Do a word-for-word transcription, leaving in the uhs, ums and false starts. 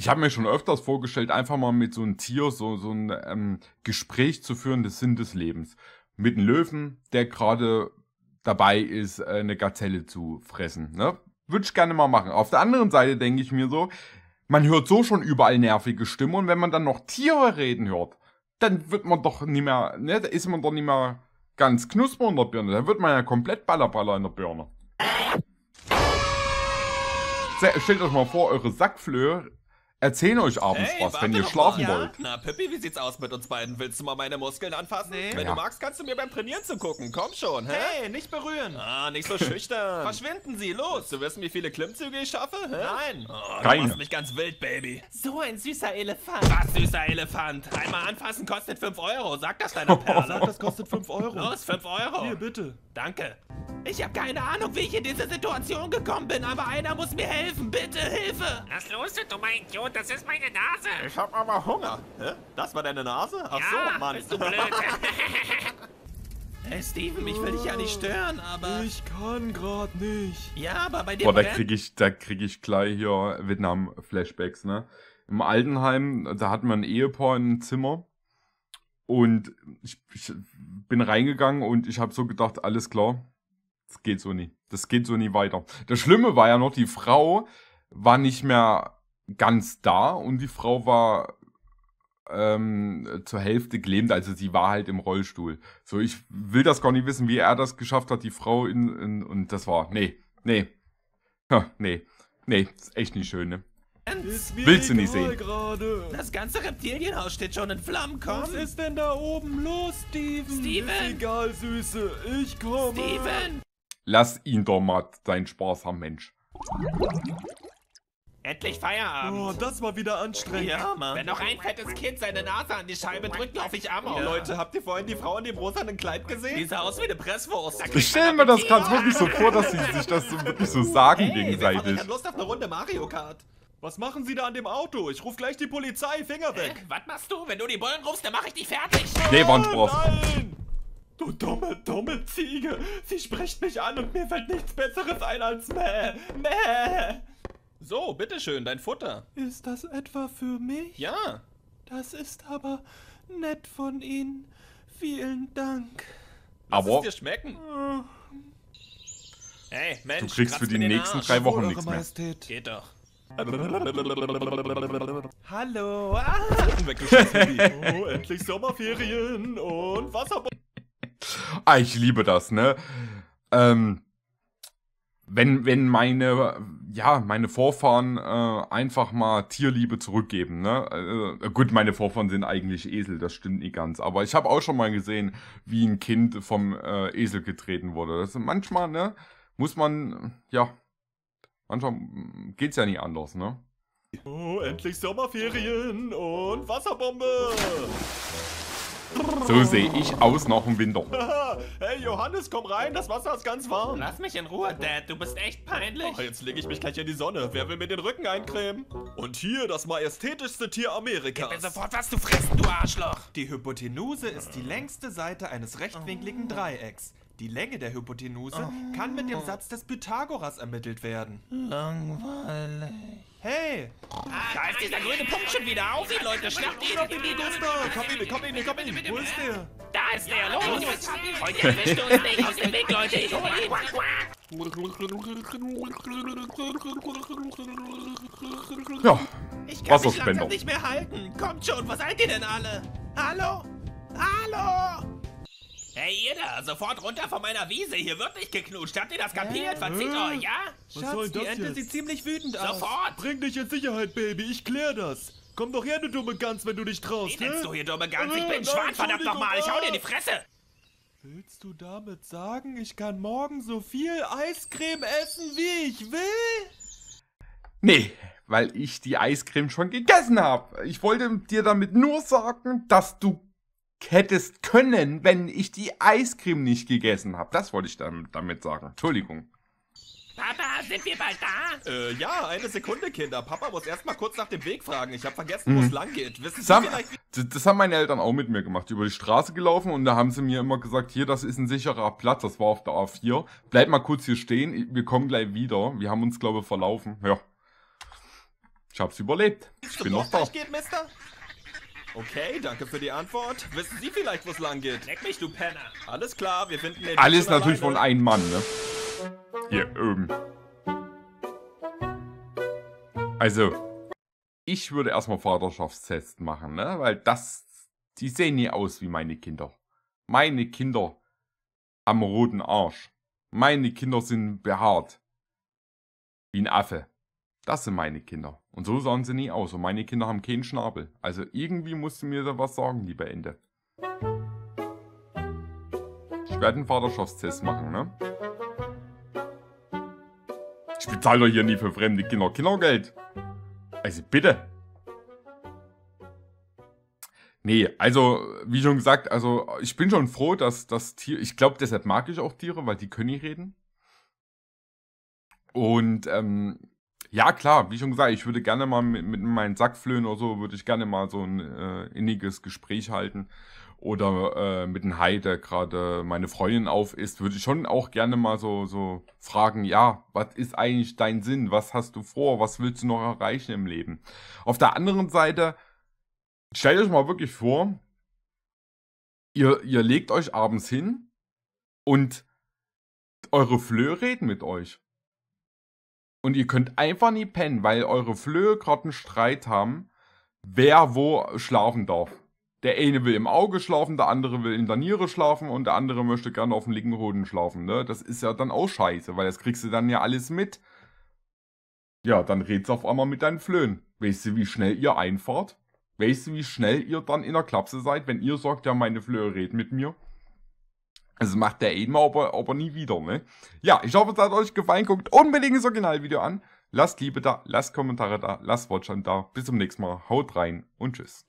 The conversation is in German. Ich habe mir schon öfters vorgestellt, einfach mal mit so einem Tier so, so ein ähm, Gespräch zu führen, des Sinn des Lebens. Mit einem Löwen, der gerade dabei ist, äh, eine Gazelle zu fressen. Ne? Würde ich gerne mal machen. Auf der anderen Seite denke ich mir so, man hört so schon überall nervige Stimmen und wenn man dann noch Tiere reden hört, dann wird man doch nicht mehr, ne, da ist man doch nicht mehr ganz knusper in der Birne. Da wird man ja komplett ballerballer in der Birne. Stellt euch mal vor, eure Sackflöhe erzählen euch abends hey, was, wenn ihr schlafen mal. wollt. Ja? Na, Pippi, wie sieht's aus mit uns beiden? Willst du mal meine Muskeln anfassen? Nee. Wenn ja. du magst, kannst du mir beim Trainieren zugucken. Komm schon, hä? Hey, nicht berühren. Ah, nicht so schüchtern. Verschwinden Sie, los. Willst du wissen, wie viele Klimmzüge ich schaffe? Hä? Nein. Oh, Keine. Du machst mich ganz wild, Baby. So ein süßer Elefant. Was süßer Elefant? Einmal anfassen kostet fünf Euro. Sag das deiner Perle. Sag, das kostet fünf Euro. Los, fünf Euro. Hier, bitte. Danke. Ich habe keine Ahnung, wie ich in diese Situation gekommen bin, aber einer muss mir helfen. Bitte, Hilfe. Was los, du dummer Idiot? Das ist meine Nase. Ich hab aber Hunger. Hä? Das war deine Nase? Ach ja, so, Mann. Bist du blöd. Hey, Steven, ich will dich ja nicht stören, aber... Ich kann grad nicht. Ja, aber bei dir... Boah, da krieg ich, da krieg ich gleich hier Vietnam-Flashbacks, ne? Im Altenheim, da hatten wir ein Ehepaar in einem Zimmer. Und ich, ich bin reingegangen und ich habe so gedacht, alles klar, das geht so nie. Das geht so nie weiter. Das Schlimme war ja noch, die Frau war nicht mehr... ganz da und die Frau war ähm, zur Hälfte gelähmt, also sie war halt im Rollstuhl. So, ich will das gar nicht wissen, wie er das geschafft hat, die Frau in, in und das war, nee, nee, ha, nee, nee, ist echt nicht schön, ne? Willst du nicht sehen? Grade. Das ganze Reptilienhaus steht schon in Flammen, komm! Was ist denn da oben los, Steven? Steven! Ist egal, Süße, ich komme! Steven! Lass ihn doch mal deinen Spaß haben, Mensch. Endlich Feierabend. Oh, das war wieder anstrengend. Ja, Mann. Wenn noch ein fettes Kind seine Nase an die Scheibe drückt, laufe ich Amok. Ja. Leute, habt ihr vorhin die Frau in dem rosanen Kleid gesehen? Die sah aus wie eine Presswurst. Ich stelle mir das gerade wirklich so vor, dass sie sich das so wirklich so sagen hey, gegenseitig. Ich hab Lust auf eine Runde Mario Kart. Was machen Sie da an dem Auto? Ich rufe gleich die Polizei. Finger weg. Äh, was machst du? Wenn du die Bullen rufst, dann mache ich dich fertig. Nee, Wandbrost. Nein. Du dumme, dumme Ziege. Sie spricht mich an und mir fällt nichts Besseres ein als Mäh. Mäh. So, bitteschön, dein Futter. Ist das etwa für mich? Ja. Das ist aber nett von Ihnen. Vielen Dank. Lass aber es dir schmecken. Oh. Hey, Mensch, du kriegst für die nächsten drei Wochen nichts mehr. Majestät. Geht doch. Hallo. Ah. Oh, endlich Sommerferien und Wasserbomben. Ah, ich liebe das, ne? Ähm... Wenn, wenn meine, ja, meine Vorfahren äh, einfach mal Tierliebe zurückgeben, ne? Äh, gut, meine Vorfahren sind eigentlich Esel, das stimmt nicht ganz. Aber ich habe auch schon mal gesehen, wie ein Kind vom äh, Esel getreten wurde. Das ist manchmal, ne, muss man, ja, manchmal geht's ja nicht anders, ne? Oh, endlich Sommerferien und Wasserbombe! So sehe ich aus nach dem Winter. Hey Johannes, komm rein, das Wasser ist ganz warm. Lass mich in Ruhe, Dad, du bist echt peinlich. Oh, jetzt lege ich mich gleich in die Sonne. Wer will mir den Rücken eincremen? Und hier das majestätischste Tier Amerikas. Gib mir sofort was zu fressen, du Arschloch. Die Hypotenuse ist die längste Seite eines rechtwinkligen Dreiecks. Die Länge der Hypotenuse kann mit dem Satz des Pythagoras ermittelt werden. Langweilig. Hey! Ah, da ist dieser grüne Punkt schon wieder auf! Die Leute, schnappt ihn! Komm in, komm in, komm in! Wo ist der? Da ist der! Los! Heute erwischt uns nicht! Aus dem Weg, Leute! Ich hol ihn! Ja, ich kann mich langsam nicht mehr halten! Kommt schon, was seid ihr denn alle? Hallo? Hallo? Hey, ihr da, sofort runter von meiner Wiese. Hier wird nicht geknutscht. Habt ihr das kapiert? Verzieht euch, ja? Was Schatz, soll das die Ente jetzt? Sieht ziemlich wütend sofort. aus. Sofort! Bring dich in Sicherheit, Baby. Ich klär das. Komm doch her, du dumme Gans, wenn du dich traust. Wie nennst du hier dumme Gans? Ich äh, bin schwarz, verdammt nochmal. Ich hau dir in die Fresse. Willst du damit sagen, ich kann morgen so viel Eiscreme essen, wie ich will? Nee, weil ich die Eiscreme schon gegessen habe. Ich wollte dir damit nur sagen, dass du... hättest können, wenn ich die Eiscreme nicht gegessen habe. Das wollte ich damit, damit sagen. Entschuldigung. Papa, sind wir bald da? Äh, ja, eine Sekunde, Kinder. Papa muss erstmal kurz nach dem Weg fragen. Ich habe vergessen, hm. wo es lang geht. Wissen Sie vielleicht... Das, das haben meine Eltern auch mit mir gemacht. Über die Straße gelaufen und da haben sie mir immer gesagt, hier, das ist ein sicherer Platz. Das war auf der A vier. Bleib mal kurz hier stehen. Wir kommen gleich wieder. Wir haben uns, glaube ich, verlaufen. Ja. Ich hab's überlebt. Ich bin noch da. Geht, Mister? Okay, danke für die Antwort. Wissen Sie vielleicht, wo es lang geht? Leck mich, du Penner. Alles klar, wir finden den... Alles natürlich von einem Mann, ne? Hier, ähm. Also, ich würde erstmal Vaterschaftstest machen, ne? Weil das... Die sehen nie aus wie meine Kinder. Meine Kinder am roten Arsch. Meine Kinder sind behaart. Wie ein Affe. Das sind meine Kinder. Und so sahen sie nie aus. Und meine Kinder haben keinen Schnabel. Also irgendwie musst du mir da was sagen, liebe Ente. Ich werde einen Vaterschaftstest machen, ne? Ich bezahle doch hier nie für fremde Kinder Kindergeld. Also bitte. Nee, also wie schon gesagt, also ich bin schon froh, dass das Tier... Ich glaube, deshalb mag ich auch Tiere, weil die können nicht reden. Und ähm, ja klar, wie schon gesagt, ich würde gerne mal mit, mit meinen Sackflöhen oder so, würde ich gerne mal so ein äh, inniges Gespräch halten. Oder äh, mit einem Hai, der gerade meine Freundin auf ist, würde ich schon auch gerne mal so, so fragen, ja, was ist eigentlich dein Sinn? Was hast du vor? Was willst du noch erreichen im Leben? Auf der anderen Seite... Stellt euch mal wirklich vor, ihr, ihr legt euch abends hin und eure Flöhe reden mit euch. Und ihr könnt einfach nie pennen, weil eure Flöhe gerade einen Streit haben, wer wo schlafen darf. Der eine will im Auge schlafen, der andere will in der Niere schlafen und der andere möchte gerne auf dem linken Hoden schlafen. Ne? Das ist ja dann auch scheiße, weil das kriegst du dann ja alles mit. Ja, dann redst du auf einmal mit deinen Flöhen. Weißt du, wie schnell ihr einfahrt? Weißt du, wie schnell ihr dann in der Klapse seid, wenn ihr sagt, ja, meine Flöhe redet mit mir? Also macht der einmal, aber, aber nie wieder, ne? Ja, ich hoffe, es hat euch gefallen. Guckt unbedingt das Originalvideo an. Lasst Liebe da, lasst Kommentare da, lasst Watchern da. Bis zum nächsten Mal. Haut rein und tschüss.